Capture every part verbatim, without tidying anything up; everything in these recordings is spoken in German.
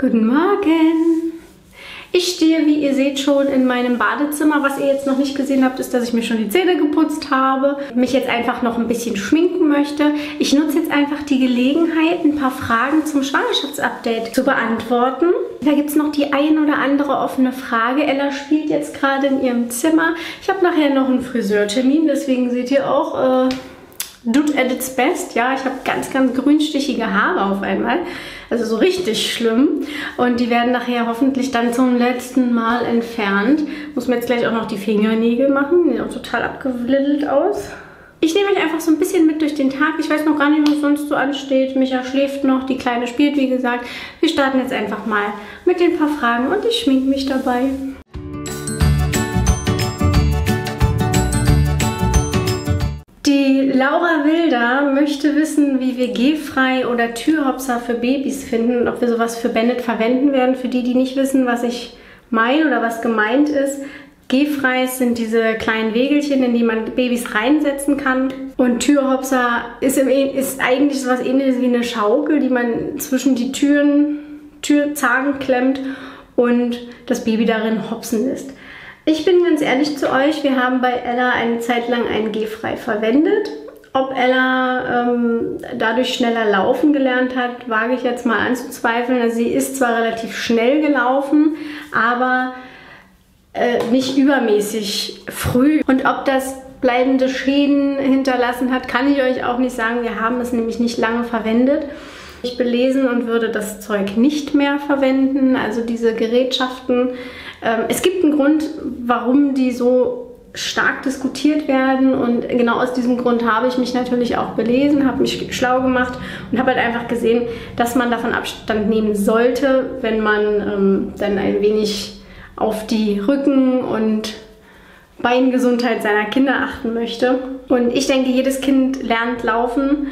Guten Morgen! Ich stehe, wie ihr seht, schon in meinem Badezimmer. Was ihr jetzt noch nicht gesehen habt, ist, dass ich mir schon die Zähne geputzt habe, mich jetzt einfach noch ein bisschen schminken möchte. Ich nutze jetzt einfach die Gelegenheit, ein paar Fragen zum Schwangerschaftsupdate zu beantworten. Da gibt es noch die ein oder andere offene Frage. Ella spielt jetzt gerade in ihrem Zimmer. Ich habe nachher noch einen Friseurtermin, deswegen seht ihr auch... Äh Dude at its best, ja, ich habe ganz, ganz grünstichige Haare auf einmal, also so richtig schlimm, und die werden nachher hoffentlich dann zum letzten Mal entfernt. Muss mir jetzt gleich auch noch die Fingernägel machen, die sehen auch total abgewiddelt aus. Ich nehme euch einfach so ein bisschen mit durch den Tag, ich weiß noch gar nicht, was sonst so ansteht. Micha schläft noch, die Kleine spielt, wie gesagt. Wir starten jetzt einfach mal mit den paar Fragen und ich schminke mich dabei. Die Laura Wilder möchte wissen, wie wir G-frei oder Türhopser für Babys finden und ob wir sowas für Bennett verwenden werden. Für die, die nicht wissen, was ich meine oder was gemeint ist: G-freis sind diese kleinen Wägelchen, in die man Babys reinsetzen kann. Und Türhopser ist, im, ist eigentlich sowas ähnliches wie eine Schaukel, die man zwischen die Türen, Türzangen klemmt und das Baby darin hopsen lässt. Ich bin ganz ehrlich zu euch, wir haben bei Ella eine Zeit lang einen G-frei verwendet. Ob Ella ähm, dadurch schneller laufen gelernt hat, wage ich jetzt mal anzuzweifeln. Also sie ist zwar relativ schnell gelaufen, aber äh, nicht übermäßig früh. Und ob das bleibende Schäden hinterlassen hat, kann ich euch auch nicht sagen. Wir haben es nämlich nicht lange verwendet. Ich belesen und würde das Zeug nicht mehr verwenden, also diese Gerätschaften. Ähm, es gibt einen Grund, warum die so stark diskutiert werden, und genau aus diesem Grund habe ich mich natürlich auch belesen, habe mich schlau gemacht und habe halt einfach gesehen, dass man davon Abstand nehmen sollte, wenn man ähm, dann ein wenig auf die Rücken- und Beingesundheit seiner Kinder achten möchte. Und ich denke, jedes Kind lernt laufen.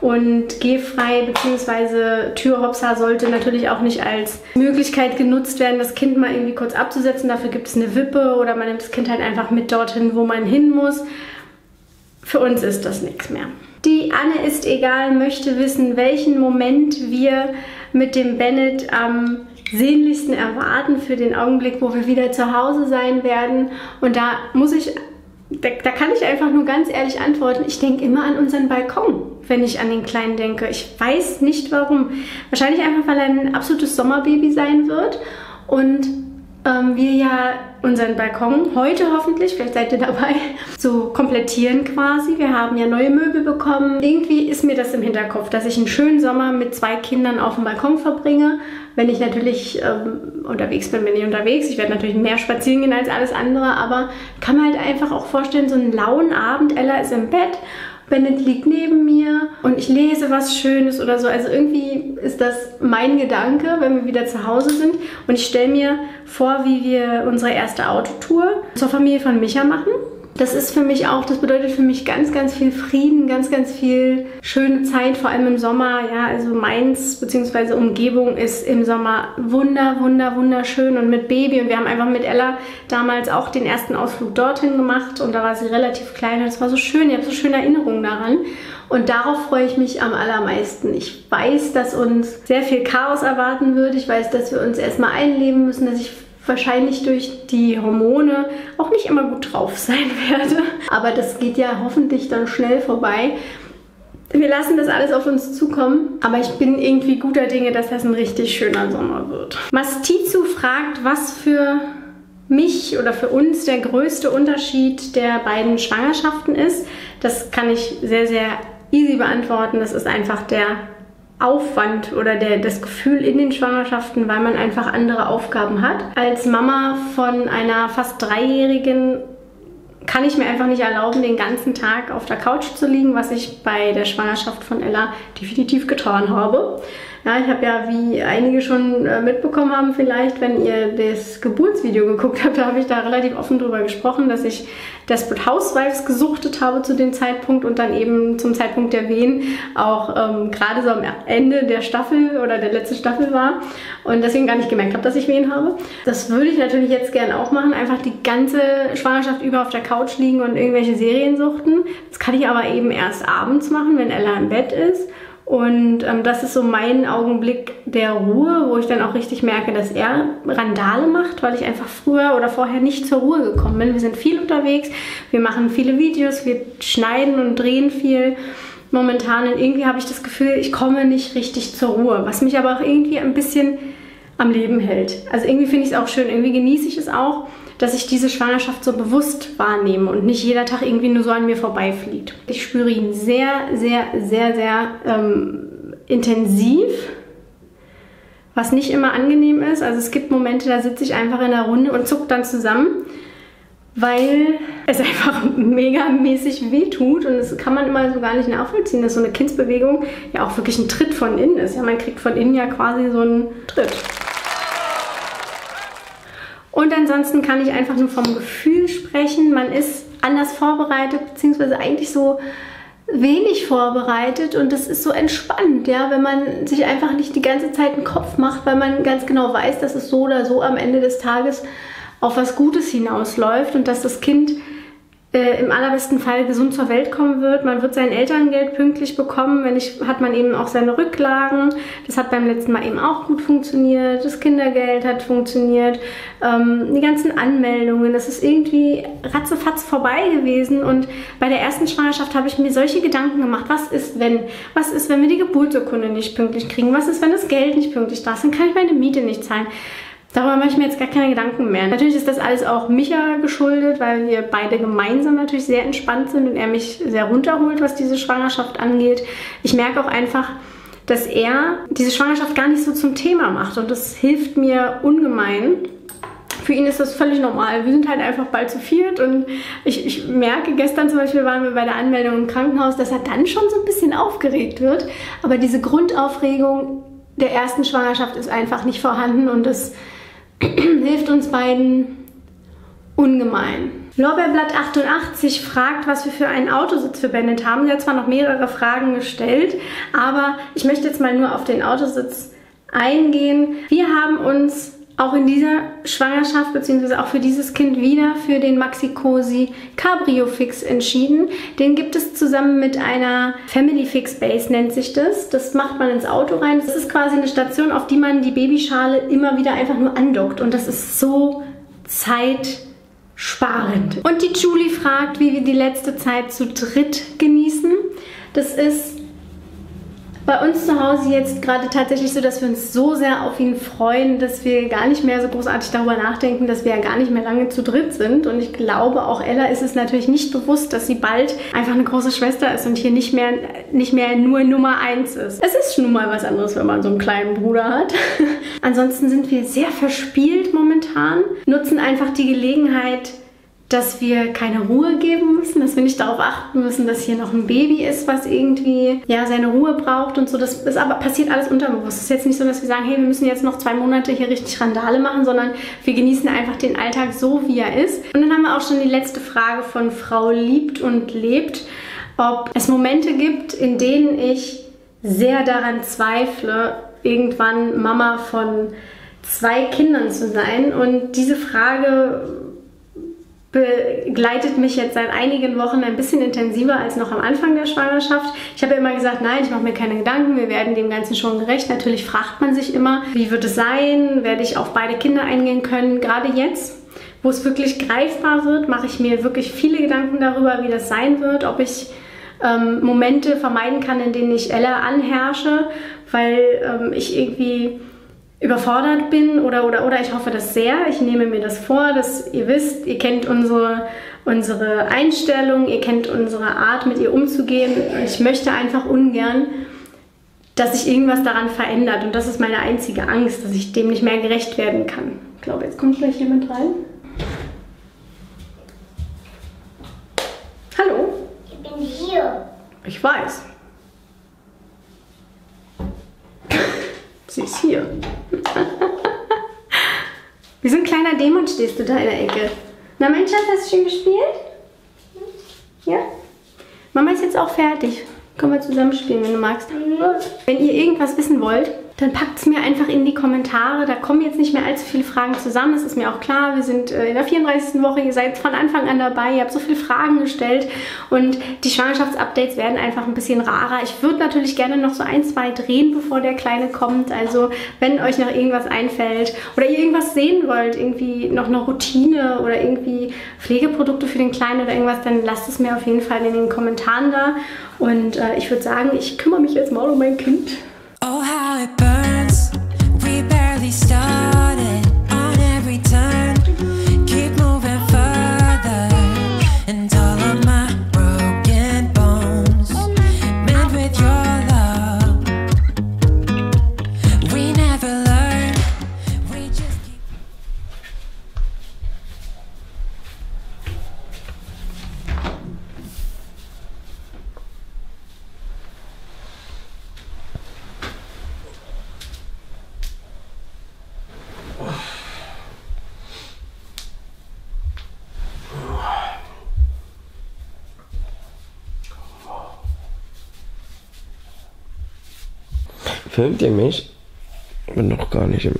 Und Gehfrei bzw. Türhopser sollte natürlich auch nicht als Möglichkeit genutzt werden, das Kind mal irgendwie kurz abzusetzen. Dafür gibt es eine Wippe oder man nimmt das Kind halt einfach mit dorthin, wo man hin muss. Für uns ist das nichts mehr. Die Anne ist egal, möchte wissen, welchen Moment wir mit dem Bennett am sehnlichsten erwarten für den Augenblick, wo wir wieder zu Hause sein werden. Und da muss ich... Da, da kann ich einfach nur ganz ehrlich antworten, ich denke immer an unseren Balkon, wenn ich an den Kleinen denke. Ich weiß nicht warum. Wahrscheinlich einfach, weil er ein absolutes Sommerbaby sein wird und ähm, wir ja unseren Balkon heute hoffentlich, vielleicht seid ihr dabei, so komplettieren quasi. Wir haben ja neue Möbel bekommen. Irgendwie ist mir das im Hinterkopf, dass ich einen schönen Sommer mit zwei Kindern auf dem Balkon verbringe. Wenn ich natürlich ähm, unterwegs bin, bin ich unterwegs. Ich werde natürlich mehr spazieren gehen als alles andere, aber kann man halt einfach auch vorstellen, so einen lauen Abend. Ella ist im Bett, Bennett liegt neben mir und ich lese was Schönes oder so. Also irgendwie ist das mein Gedanke, wenn wir wieder zu Hause sind. Und ich stelle mir vor, wie wir unsere erste Autotour zur Familie von Micha machen. Das ist für mich auch, das bedeutet für mich ganz, ganz viel Frieden, ganz, ganz viel schöne Zeit, vor allem im Sommer. Ja, also Mainz bzw. Umgebung ist im Sommer wunder, wunder, wunderschön und mit Baby. Und wir haben einfach mit Ella damals auch den ersten Ausflug dorthin gemacht und da war sie relativ klein und es war so schön. Ich habe so schöne Erinnerungen daran und darauf freue ich mich am allermeisten. Ich weiß, dass uns sehr viel Chaos erwarten wird. Ich weiß, dass wir uns erstmal einleben müssen, dass ich wahrscheinlich durch die Hormone auch nicht immer gut drauf sein werde. Aber das geht ja hoffentlich dann schnell vorbei. Wir lassen das alles auf uns zukommen, aber ich bin irgendwie guter Dinge, dass das ein richtig schöner Sommer wird. Mastitsu fragt, was für mich oder für uns der größte Unterschied der beiden Schwangerschaften ist. Das kann ich sehr, sehr easy beantworten. Das ist einfach der Aufwand oder der, das Gefühl in den Schwangerschaften, weil man einfach andere Aufgaben hat. Als Mama von einer fast Dreijährigen kann ich mir einfach nicht erlauben, den ganzen Tag auf der Couch zu liegen, was ich bei der Schwangerschaft von Ella definitiv getan habe. Ja, ich habe ja, wie einige schon mitbekommen haben vielleicht, wenn ihr das Geburtsvideo geguckt habt, da habe ich da relativ offen drüber gesprochen, dass ich Desperate Housewives gesuchtet habe zu dem Zeitpunkt und dann eben zum Zeitpunkt der Wehen auch ähm, gerade so am Ende der Staffel oder der letzten Staffel war und deswegen gar nicht gemerkt habe, dass ich Wehen habe. Das würde ich natürlich jetzt gerne auch machen, einfach die ganze Schwangerschaft über auf der Couch liegen und irgendwelche Serien suchten. Das kann ich aber eben erst abends machen, wenn Ella im Bett ist. Und ähm, das ist so mein Augenblick der Ruhe, wo ich dann auch richtig merke, dass er Randale macht, weil ich einfach früher oder vorher nicht zur Ruhe gekommen bin. Wir sind viel unterwegs, wir machen viele Videos, wir schneiden und drehen viel momentan. Und irgendwie habe ich das Gefühl, ich komme nicht richtig zur Ruhe, was mich aber auch irgendwie ein bisschen am Leben hält. Also irgendwie finde ich es auch schön, irgendwie genieße ich es auch, dass ich diese Schwangerschaft so bewusst wahrnehme und nicht jeder Tag irgendwie nur so an mir vorbeifliegt. Ich spüre ihn sehr, sehr, sehr, sehr ähm, intensiv, was nicht immer angenehm ist. Also es gibt Momente, da sitze ich einfach in der Runde und zucke dann zusammen, weil es einfach megamäßig wehtut und das kann man immer so gar nicht nachvollziehen, dass so eine Kindsbewegung ja auch wirklich ein Tritt von innen ist. Ja, man kriegt von innen ja quasi so einen Tritt. Und ansonsten kann ich einfach nur vom Gefühl sprechen. Man ist anders vorbereitet, beziehungsweise eigentlich so wenig vorbereitet. Und das ist so entspannt, ja, wenn man sich einfach nicht die ganze Zeit einen Kopf macht, weil man ganz genau weiß, dass es so oder so am Ende des Tages auf was Gutes hinausläuft und dass das Kind äh, im allerbesten Fall gesund zur Welt kommen wird. Man wird sein Elterngeld pünktlich bekommen. Wenn nicht, hat man eben auch seine Rücklagen. Das hat beim letzten Mal eben auch gut funktioniert. Das Kindergeld hat funktioniert. Ähm, die ganzen Anmeldungen, das ist irgendwie ratzefatz vorbei gewesen. Und bei der ersten Schwangerschaft habe ich mir solche Gedanken gemacht. Was ist, wenn? Was ist, wenn wir die Geburtsurkunde nicht pünktlich kriegen? Was ist, wenn das Geld nicht pünktlich da ist? Dann kann ich meine Miete nicht zahlen. Darüber mache ich mir jetzt gar keine Gedanken mehr. Natürlich ist das alles auch Micha geschuldet, weil wir beide gemeinsam natürlich sehr entspannt sind und er mich sehr runterholt, was diese Schwangerschaft angeht. Ich merke auch einfach, dass er diese Schwangerschaft gar nicht so zum Thema macht und das hilft mir ungemein. Für ihn ist das völlig normal. Wir sind halt einfach bald zu viert und ich, ich merke, gestern zum Beispiel waren wir bei der Anmeldung im Krankenhaus, dass er dann schon so ein bisschen aufgeregt wird, aber diese Grundaufregung der ersten Schwangerschaft ist einfach nicht vorhanden und das hilft uns beiden ungemein. Lorbeerblatt achtundachtzig fragt, was wir für einen Autositz für Bennett haben. Sie hat zwar noch mehrere Fragen gestellt, aber ich möchte jetzt mal nur auf den Autositz eingehen. Wir haben uns auch in dieser Schwangerschaft bzw. auch für dieses Kind wieder für den Maxi-Cosi Cabrio-Fix entschieden. Den gibt es zusammen mit einer Family-Fix-Base, nennt sich das. Das macht man ins Auto rein. Das ist quasi eine Station, auf die man die Babyschale immer wieder einfach nur andockt. Und das ist so zeitsparend. Und die Julie fragt, wie wir die letzte Zeit zu dritt genießen. Das ist bei uns zu Hause jetzt gerade tatsächlich so, dass wir uns so sehr auf ihn freuen, dass wir gar nicht mehr so großartig darüber nachdenken, dass wir ja gar nicht mehr lange zu dritt sind. Und ich glaube, auch Ella ist es natürlich nicht bewusst, dass sie bald einfach eine große Schwester ist und hier nicht mehr, nicht mehr nur Nummer eins ist. Es ist nun mal was anderes, wenn man so einen kleinen Bruder hat. Ansonsten sind wir sehr verspielt momentan, nutzen einfach die Gelegenheit, dass wir keine Ruhe geben müssen, dass wir nicht darauf achten müssen, dass hier noch ein Baby ist, was irgendwie ja seine Ruhe braucht und so. Das ist aber passiert alles unterbewusst. Es ist jetzt nicht so, dass wir sagen, hey, wir müssen jetzt noch zwei Monate hier richtig Randale machen, sondern wir genießen einfach den Alltag so, wie er ist. Und dann haben wir auch schon die letzte Frage von Frau liebt und lebt, ob es Momente gibt, in denen ich sehr daran zweifle, irgendwann Mama von zwei Kindern zu sein. Und diese Frage begleitet mich jetzt seit einigen Wochen ein bisschen intensiver als noch am Anfang der Schwangerschaft. Ich habe ja immer gesagt, nein, ich mache mir keine Gedanken, wir werden dem Ganzen schon gerecht. Natürlich fragt man sich immer, wie wird es sein, werde ich auf beide Kinder eingehen können. Gerade jetzt, wo es wirklich greifbar wird, mache ich mir wirklich viele Gedanken darüber, wie das sein wird, ob ich ähm, Momente vermeiden kann, in denen ich Ella anherrsche, weil ähm, ich irgendwie überfordert bin oder, oder, oder ich hoffe das sehr. Ich nehme mir das vor, dass ihr wisst, ihr kennt unsere, unsere Einstellung, ihr kennt unsere Art, mit ihr umzugehen. Ich möchte einfach ungern, dass sich irgendwas daran verändert. Und das ist meine einzige Angst, dass ich dem nicht mehr gerecht werden kann. Ich glaube, jetzt kommt gleich jemand rein. Hallo. Ich bin hier. Ich weiß. Sie ist hier. Wie so ein kleiner Dämon stehst du da in der Ecke. Na mein Schatz, hast du schon gespielt? Ja? Mama ist jetzt auch fertig. Können wir zusammen spielen, wenn du magst. Wenn ihr irgendwas wissen wollt, dann packt es mir einfach in die Kommentare. Da kommen jetzt nicht mehr allzu viele Fragen zusammen. Es ist mir auch klar, wir sind in der vierunddreißigsten Woche. Ihr seid von Anfang an dabei. Ihr habt so viele Fragen gestellt. Und die Schwangerschaftsupdates werden einfach ein bisschen rarer. Ich würde natürlich gerne noch so ein, zwei drehen, bevor der Kleine kommt. Also wenn euch noch irgendwas einfällt oder ihr irgendwas sehen wollt, irgendwie noch eine Routine oder irgendwie Pflegeprodukte für den Kleinen oder irgendwas, dann lasst es mir auf jeden Fall in den Kommentaren da. Und äh, ich würde sagen, ich kümmere mich jetzt mal um mein Kind. Oh, how it burns. We barely started on every turn. Keep moving further. And all of my broken bones mend with your love. We never learn. We just keep. Filmt ihr mich? Ich bin noch gar nicht im...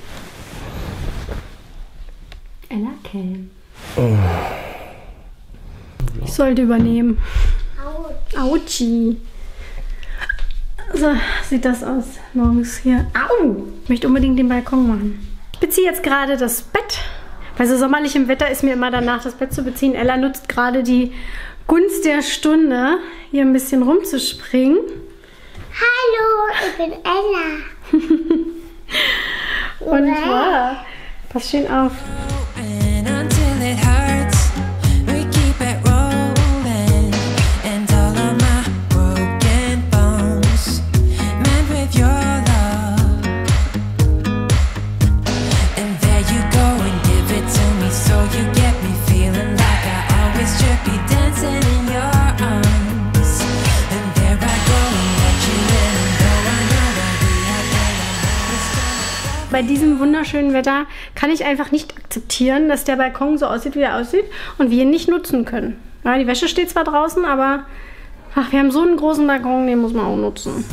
Ella, Cam. Oh. Ich sollte übernehmen. Autschi. So sieht das aus morgens hier. Au! Ich möchte unbedingt den Balkon machen. Ich beziehe jetzt gerade das Bett. Bei so sommerlichem Wetter ist mir immer danach, das Bett zu beziehen. Ella nutzt gerade die Gunst der Stunde, hier ein bisschen rumzuspringen. Hallo, ich bin Ella. Und ja, pass schön auf. Bei diesem wunderschönen Wetter kann ich einfach nicht akzeptieren, dass der Balkon so aussieht, wie er aussieht und wir ihn nicht nutzen können. Ja, die Wäsche steht zwar draußen, aber ach, wir haben so einen großen Balkon, den muss man auch nutzen.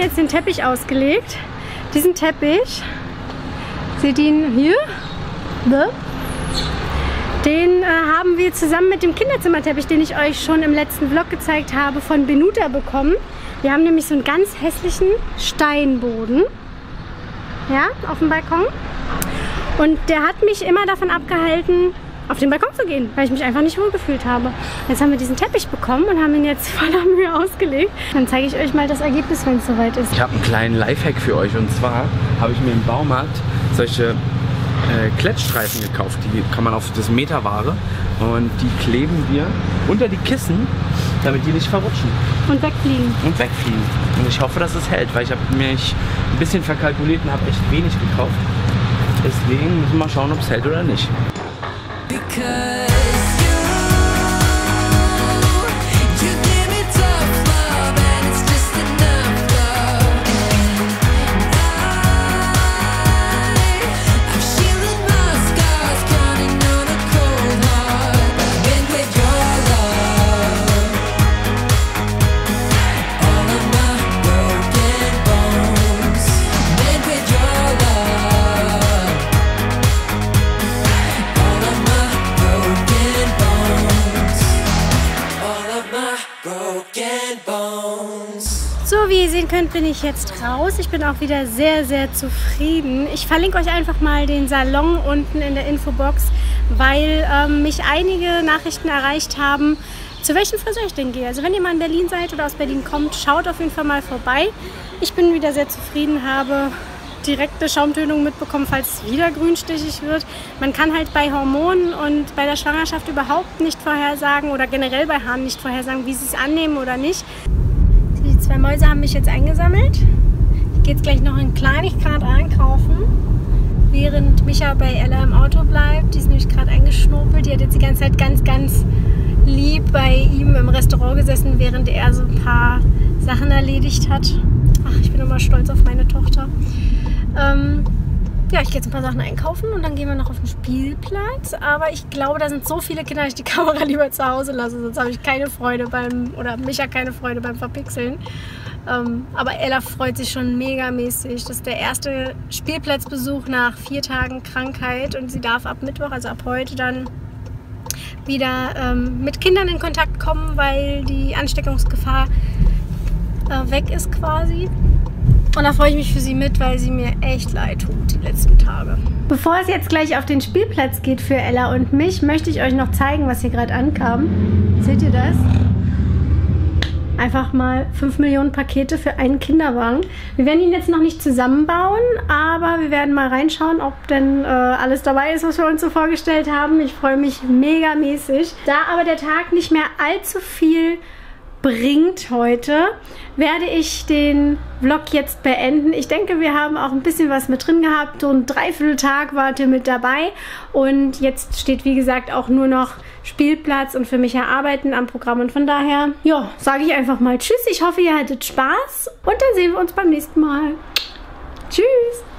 Jetzt den Teppich ausgelegt. Diesen Teppich, seht ihr ihn hier? Den äh, haben wir zusammen mit dem Kinderzimmerteppich, den ich euch schon im letzten Vlog gezeigt habe, von Benuta bekommen. Wir haben nämlich so einen ganz hässlichen Steinboden, ja, auf dem Balkon. Und der hat mich immer davon abgehalten, auf den Balkon zu gehen, weil ich mich einfach nicht wohl gefühlt habe. Jetzt haben wir diesen Teppich bekommen und haben ihn jetzt voller Mühe ausgelegt. Dann zeige ich euch mal das Ergebnis, wenn es soweit ist. Ich habe einen kleinen Lifehack für euch, und zwar habe ich mir im Baumarkt solche äh, Klettstreifen gekauft. Die kann man auf das Meterware, und die kleben wir unter die Kissen, damit die nicht verrutschen. Und wegfliegen. Und wegfliegen. Und ich hoffe, dass es hält, weil ich habe mich ein bisschen verkalkuliert und habe echt wenig gekauft. Deswegen müssen wir mal schauen, ob es hält oder nicht. Because könnt, bin ich jetzt raus. Ich bin auch wieder sehr, sehr zufrieden. Ich verlinke euch einfach mal den Salon unten in der Infobox, weil ähm, mich einige Nachrichten erreicht haben, zu welchem Friseur ich denn gehe. Also wenn ihr mal in Berlin seid oder aus Berlin kommt, schaut auf jeden Fall mal vorbei. Ich bin wieder sehr zufrieden, habe direkte Schaumtönung mitbekommen, falls es wieder grünstichig wird. Man kann halt bei Hormonen und bei der Schwangerschaft überhaupt nicht vorhersagen oder generell bei Haaren nicht vorhersagen, wie sie es annehmen oder nicht. Die zwei Mäuse haben mich jetzt eingesammelt. Ich gehe jetzt gleich noch in Kleinigkeit einkaufen, während Micha bei Ella im Auto bleibt. Die ist nämlich gerade eingeschnurpelt. Die hat jetzt die ganze Zeit ganz, ganz lieb bei ihm im Restaurant gesessen, während er so ein paar Sachen erledigt hat. Ach, ich bin immer stolz auf meine Tochter. Ähm, ja, ich gehe jetzt ein paar Sachen einkaufen und dann gehen wir noch auf den Spielplatz. Aber ich glaube, da sind so viele Kinder, dass ich die Kamera lieber zu Hause lasse. Sonst habe ich keine Freude beim, oder Micha keine Freude beim Verpixeln. Ähm, aber Ella freut sich schon megamäßig. Das ist der erste Spielplatzbesuch nach vier Tagen Krankheit und sie darf ab Mittwoch, also ab heute dann wieder ähm, mit Kindern in Kontakt kommen, weil die Ansteckungsgefahr äh, weg ist quasi. Und da freue ich mich für sie mit, weil sie mir echt leid tut die letzten Tage. Bevor es jetzt gleich auf den Spielplatz geht für Ella und mich, möchte ich euch noch zeigen, was hier gerade ankam. Seht ihr das? Einfach mal fünf Millionen Pakete für einen Kinderwagen. Wir werden ihn jetzt noch nicht zusammenbauen, aber wir werden mal reinschauen, ob denn äh, alles dabei ist, was wir uns so vorgestellt haben. Ich freue mich megamäßig. Da aber der Tag nicht mehr allzu viel bringt heute, werde ich den Vlog jetzt beenden. Ich denke, wir haben auch ein bisschen was mit drin gehabt. So ein Dreivierteltag wart ihr mit dabei. Und jetzt steht, wie gesagt, auch nur noch Spielplatz und für mich erarbeiten am Programm. Und von daher, ja, sage ich einfach mal tschüss. Ich hoffe, ihr hattet Spaß und dann sehen wir uns beim nächsten Mal. Tschüss!